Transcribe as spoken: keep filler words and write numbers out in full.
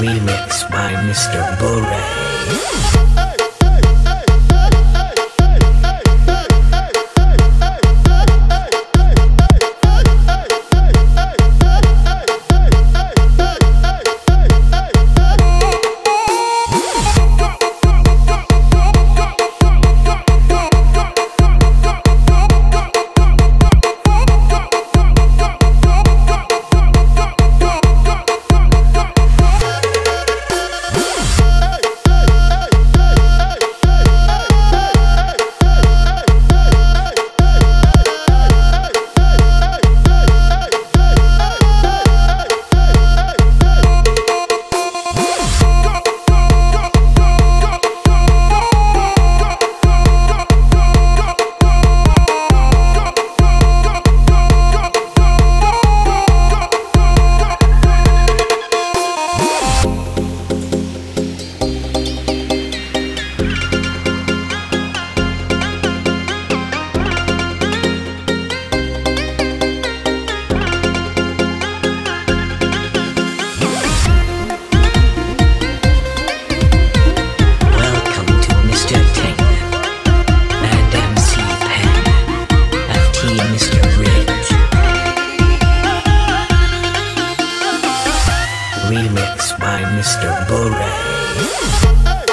remix by Mister Borey. Remix by Mister Borey.